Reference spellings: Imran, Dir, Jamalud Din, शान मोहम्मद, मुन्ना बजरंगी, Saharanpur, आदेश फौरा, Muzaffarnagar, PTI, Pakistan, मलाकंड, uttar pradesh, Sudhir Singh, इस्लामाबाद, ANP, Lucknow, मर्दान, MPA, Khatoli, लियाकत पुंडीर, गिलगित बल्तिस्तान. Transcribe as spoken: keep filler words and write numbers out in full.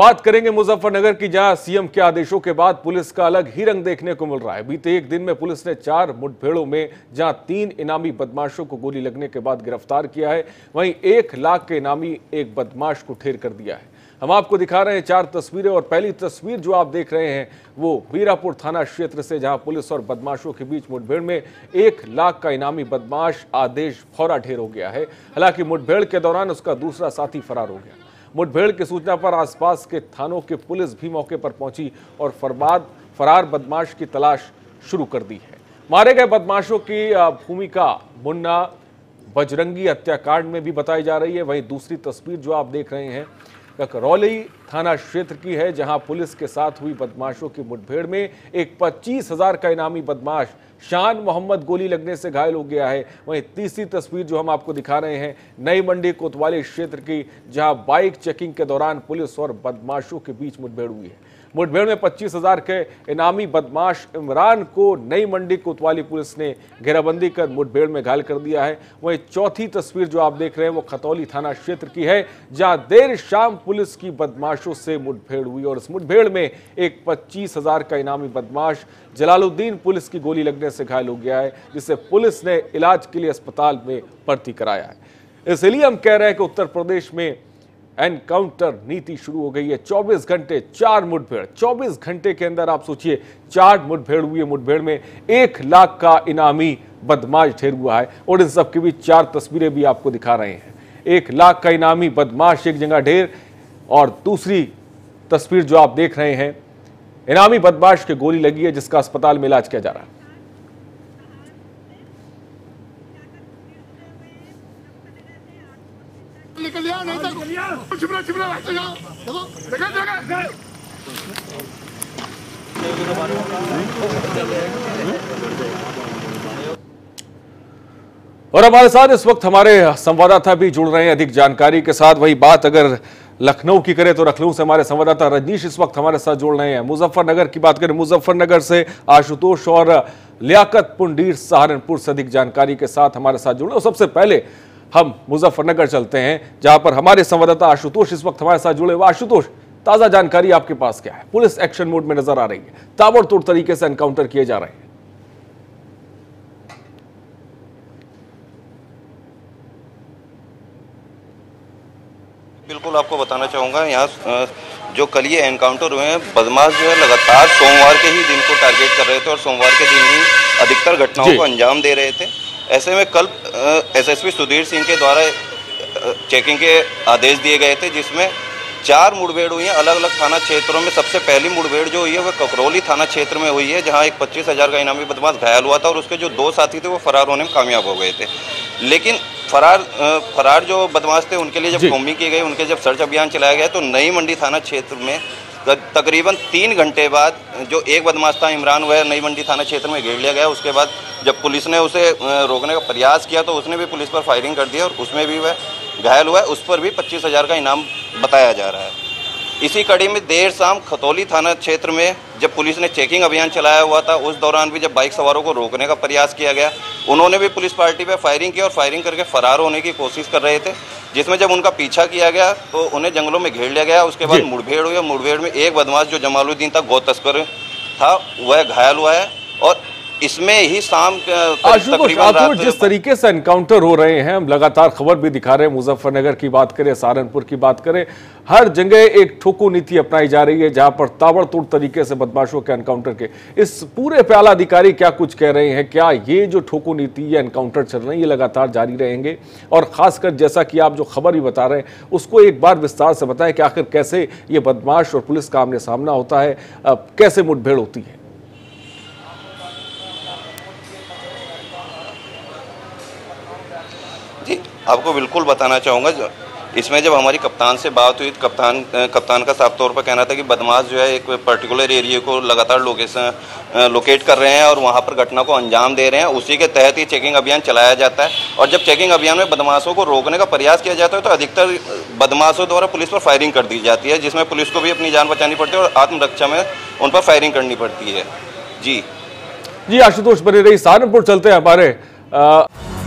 बात करेंगे मुजफ्फरनगर की, जहां सीएम के आदेशों के बाद पुलिस का अलग ही रंग देखने को मिल रहा है। बीते एक दिन में पुलिस ने चार मुठभेड़ों में जहां तीन इनामी बदमाशों को गोली लगने के बाद गिरफ्तार किया है, वहीं एक लाख के इनामी एक बदमाश को ठेर कर दिया है। हम आपको दिखा रहे हैं चार तस्वीरें और पहली तस्वीर जो आप देख रहे हैं वो वीरापुर थाना क्षेत्र से, जहां पुलिस और बदमाशों के बीच मुठभेड़ में एक लाख का इनामी बदमाश आदेश फौरा ढेर हो गया है। हालांकि मुठभेड़ के दौरान उसका दूसरा साथी फरार हो गया। मुठभेड़ की सूचना पर आसपास के थानों की पुलिस भी मौके पर पहुंची और फरबाद फरार बदमाश की तलाश शुरू कर दी है। मारे गए बदमाशों की भूमिका मुन्ना बजरंगी हत्याकांड में भी बताई जा रही है। वहीं दूसरी तस्वीर जो आप देख रहे हैं करौली थाना क्षेत्र की है, जहां पुलिस के साथ हुई बदमाशों की मुठभेड़ में एक पच्चीस हजार का इनामी बदमाश शान मोहम्मद गोली लगने से घायल हो गया है। वहीं तीसरी तस्वीर जो हम आपको दिखा रहे हैं नई मंडी कोतवाली क्षेत्र की, जहां बाइक चेकिंग के दौरान पुलिस और बदमाशों के बीच मुठभेड़ हुई है। मुठभेड़ में पच्चीस हजार के इनामी बदमाश इमरान को नई मंडी कोतवाली पुलिस ने घेराबंदी कर मुठभेड़ में घायल कर दिया है। वहीं चौथी तस्वीर जो आप देख रहे हैं वो खतौली थाना क्षेत्र की है, जहां देर शाम पुलिस की बदमाशों से मुठभेड़ हुई और इस मुठभेड़ में एक पच्चीस हजार का इनामी बदमाश जलालुद्दीन पुलिस की गोली लगने से घायल हो गया है, जिसे पुलिस ने इलाज के लिए अस्पताल में भर्ती कराया है। इसलिए हम कह रहे हैं कि उत्तर प्रदेश में एनकाउंटर नीति शुरू हो गई है। चौबीस घंटे चार मुठभेड़, चौबीस घंटे के अंदर आप सोचिए चार मुठभेड़ हुई है। मुठभेड़ में एक लाख का इनामी बदमाश ढेर हुआ है और इन सब के बीच चार तस्वीरें भी आपको दिखा रहे हैं। एक लाख का इनामी बदमाश एक जगह ढेर और दूसरी तस्वीर जो आप देख रहे हैं इनामी बदमाश के गोली लगी है, जिसका अस्पताल में इलाज किया जा रहा है। और हमारे साथ इस वक्त हमारे संवाददाता भी जुड़ रहे हैं अधिक जानकारी के साथ। वही बात अगर लखनऊ की करें तो लखनऊ से हमारे संवाददाता रजनीश इस वक्त हमारे साथ जुड़ रहे हैं। मुजफ्फरनगर की बात करें, मुजफ्फरनगर से आशुतोष और लियाकत पुंडीर सहारनपुर से अधिक जानकारी के साथ हमारे साथ जुड़ रहे हैं। सबसे पहले हम मुजफ्फरनगर चलते हैं, जहां पर हमारे संवाददाता आशुतोष इस वक्त हमारे साथ जुड़े हुए। आशुतोष, ताजा जानकारी आपके पास क्या है? पुलिस एक्शन मोड में नजर आ रही है, ताबड़तोड़ तरीके से एनकाउंटर किए जा रहे हैं। बिल्कुल आपको बताना चाहूंगा, यहाँ जो कल ये एनकाउंटर हुए हैं, बदमाश जो है लगातार सोमवार के ही दिन को टारगेट कर रहे थे और सोमवार के दिन ही अधिकतर घटनाओं को अंजाम दे रहे थे। ऐसे में कल एसएसपी सुधीर सिंह के द्वारा चेकिंग के आदेश दिए गए थे, जिसमें चार मुठभेड़ हुई हैं अलग अलग थाना क्षेत्रों में। सबसे पहली मुठभेड़ जो हुई है वह ककरौली थाना क्षेत्र में हुई है, जहां एक पच्चीस हज़ार का इनामी बदमाश घायल हुआ था और उसके जो दो साथी थे वो फरार होने में कामयाब हो गए थे। लेकिन फरार फरार जो बदमाश थे उनके लिए जब कॉम्बिंग की गई, उनके जब सर्च अभियान चलाया गया तो नई मंडी थाना क्षेत्र में तकरीबन तीन घंटे बाद जो एक बदमाश था इमरान, वह नई मंडी थाना क्षेत्र में घेर लिया गया। उसके बाद जब पुलिस ने उसे रोकने का प्रयास किया तो उसने भी पुलिस पर फायरिंग कर दी और उसमें भी वह घायल हुआ है। उस पर भी पच्चीस हज़ार का इनाम बताया जा रहा है। इसी कड़ी में देर शाम खतौली थाना क्षेत्र में जब पुलिस ने चेकिंग अभियान चलाया हुआ था, उस दौरान भी जब बाइक सवारों को रोकने का प्रयास किया गया, उन्होंने भी पुलिस पार्टी पर फायरिंग की और फायरिंग करके फरार होने की कोशिश कर रहे थे, जिसमें जब उनका पीछा किया गया तो उन्हें जंगलों में घेर लिया गया। उसके बाद मुठभेड़ हुई और मुठभेड़ में एक बदमाश जो जमालुद्दीन था, गौ तस्कर था, वह घायल हुआ है। और इसमें ही शाम तकरीबन जिस तरीके से एनकाउंटर हो रहे हैं, हम लगातार खबर भी दिखा रहे हैं। मुजफ्फरनगर की बात करें, सहारनपुर की बात करें, हर जगह एक ठोको नीति अपनाई जा रही है, जहां पर ताबड़तोड़ तरीके से बदमाशों के एनकाउंटर के। इस पूरे पे आला अधिकारी क्या कुछ कह रहे हैं? क्या ये जो ठोको नीति या एनकाउंटर चल रहे हैं ये लगातार जारी रहेंगे? और खासकर जैसा कि आप जो खबर भी बता रहे हैं उसको एक बार विस्तार से बताएं कि आखिर कैसे ये बदमाश और पुलिस का आमने सामना होता है, कैसे मुठभेड़ होती है। आपको बिल्कुल बताना चाहूँगा, इसमें जब हमारी कप्तान से बात हुई, कप्तान कप्तान का साफ तौर पर कहना था कि बदमाश जो है एक पर्टिकुलर एरिया को लगातार लोकेशन लोकेट कर रहे हैं और वहाँ पर घटना को अंजाम दे रहे हैं। उसी के तहत ही चेकिंग अभियान चलाया जाता है और जब चेकिंग अभियान में बदमाशों को रोकने का प्रयास किया जाता है तो अधिकतर बदमाशों द्वारा पुलिस पर फायरिंग कर दी जाती है, जिसमें पुलिस को भी अपनी जान बचानी पड़ती है और आत्मरक्षा में उन पर फायरिंग करनी पड़ती है। जी जी आशुतोष बने रही। सहारनपुर चलते हैं हमारे